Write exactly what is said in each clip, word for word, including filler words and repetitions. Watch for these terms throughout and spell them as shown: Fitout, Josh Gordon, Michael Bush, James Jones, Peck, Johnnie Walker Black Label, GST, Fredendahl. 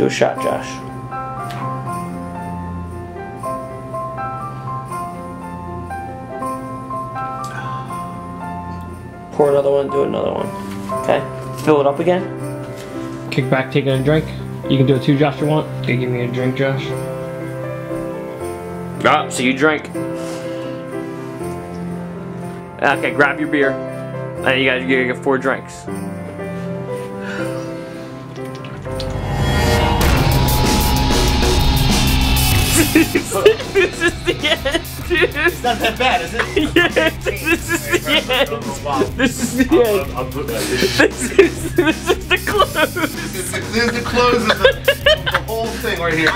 Do a shot, Josh. Pour another one, do another one. Okay, fill it up again. Kick back, take a drink. You can do it too, Josh, if you want. Okay, give me a drink, Josh. Ah, so you drink. Okay, grab your beer. And you guys, you get four drinks. This is the end, dude. It's not that bad, is it? Yeah, this is the end. This is the end. I'll, I'll put that this, is, this is the close. This is the, this is the close of the, of the whole thing right here.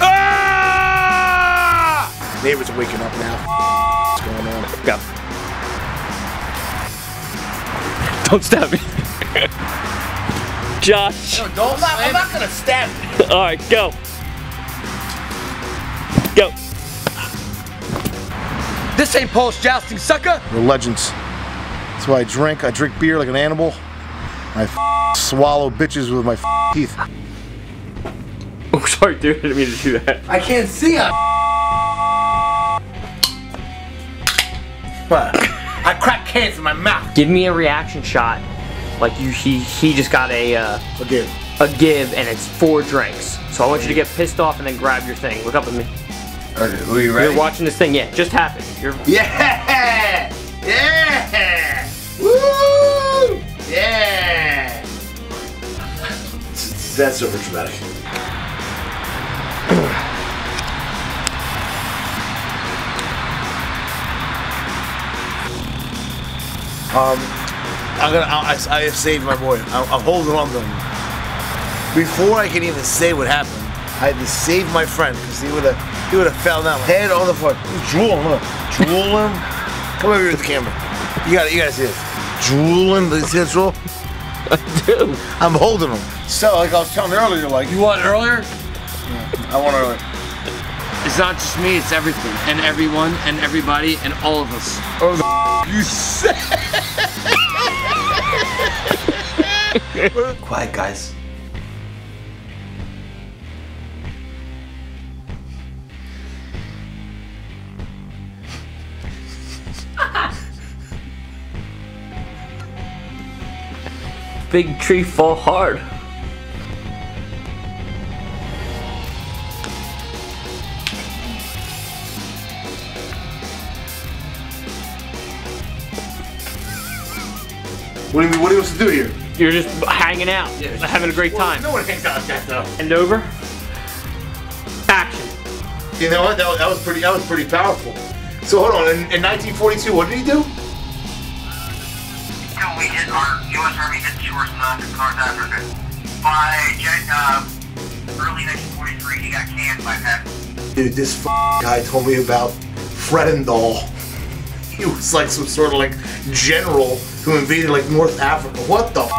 Ah! Neighbors are waking up now. What's going on? Go. Don't stab me. Josh. No, don't laugh. I'm not gonna stab you. All right, go. Go. This ain't Polish jousting, sucker. We're legends. That's why I drink. I drink beer like an animal. I f swallow bitches with my f teeth. Oh, sorry, dude. I didn't mean to do that. I can't see him. What? I crack cans in my mouth. Give me a reaction shot. Like you, he, he just got a, uh, a give. A give, and it's four drinks. So I want you to get pissed off and then grab your thing. Look up at me. Okay, are you ready? You're watching this thing, yeah, just happened. You're yeah! Yeah! Woo! Yeah! That's over dramatic. um. I'm gonna, I, I have saved my boy. I'm, I'm holding on to him. Before I can even say what happened, I had to save my friend because he would have he would have fell down, head on the floor. Drooling, drooling. Come over here with the camera. You got it. You gotta see this. Drooling, but see that drool? I do. I'm holding him. So, like I was telling you earlier, like you want earlier? Yeah, I want earlier. It's not just me. It's everything and everyone and everybody and all of us. Oh, the you said. Quiet, guys. Big tree fall hard. What do you mean, what do you supposed to do here? You're just hanging out, yeah, just having a great well, time. No one hangs out like that though. And over. Action. You know what? That was, that was pretty. That was pretty powerful. So hold on. In, in nineteen forty-two, what did he do? So we hit our U S Army hit shores in North Africa. By uh, early nineteen forty-three, he got canned by Peck. Dude, this f guy told me about Fredendahl. He was like some sort of like general who invaded like North Africa. What the f?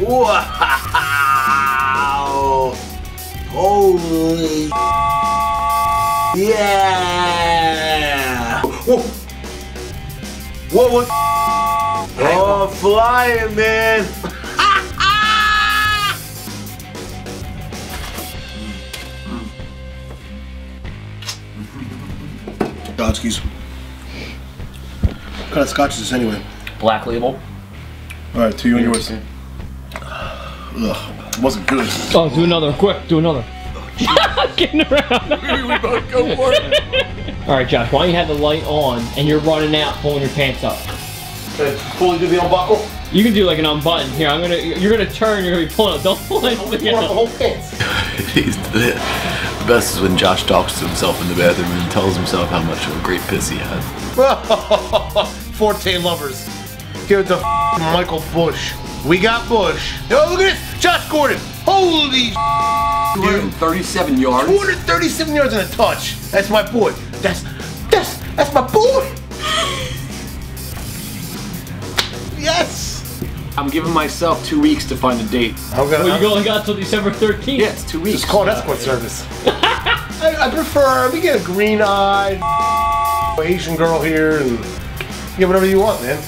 Wow! Holy f. Yeah! Whoa! Whoa, what the f? Oh, flying, man! Godskis. What kind of scotch is this anyway? Black Label. Alright, to you and yours. Ugh, it wasn't good. Oh, do another, quick, do another. I'm getting around. we, we both go for it. Alright, Josh, why don't you have the light on and you're running out, pulling your pants up? Okay, fully do the unbuckle? You can do like an unbutton. Here, I'm gonna, you're gonna turn, you're gonna be pulling up. Don't pull it. Don't pull up the whole pants. The best is when Josh talks to himself in the bathroom and tells himself how much of a great piss he had. fourteen lovers. Here at the f Michael Bush. We got Bush. No, oh, look at this. Josh Gordon. Holy two hundred thirty-seven yards. two hundred thirty-seven yards and a touch. That's my boy. That's, that's, that's my boy. Yes. I'm giving myself two weeks to find a date. I'm gonna, well, I'm, you only got until December thirteenth. Yeah, it's two weeks. Just call an escort service. I, I prefer, we get a green-eyed Asian girl here and get whatever you want, man.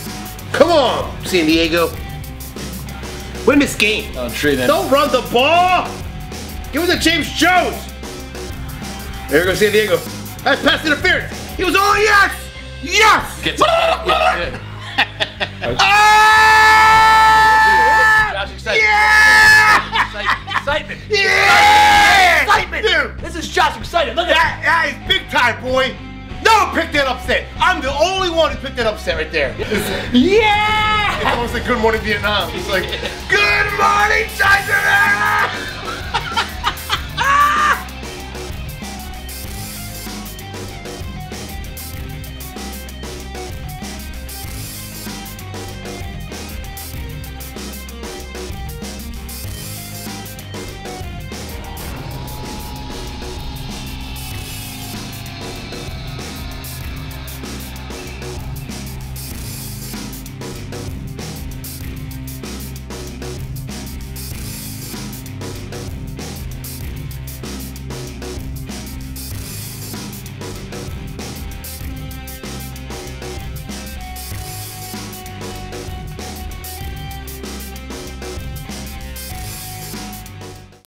Come on, San Diego. Win this game. Oh, tree, then. Don't run the ball. Give it to James Jones. There goes San Diego. That's pass interference. He was all yes. Yes. Get to Josh, excitement. Yeah! Excitement. Yeah! Excitement. Dude. This is Josh excited. Look at that. That is big time, boy. No one picked that upset. I'm the only one who picked that upset right there. Yeah! It's almost like Good Morning Vietnam. It's like.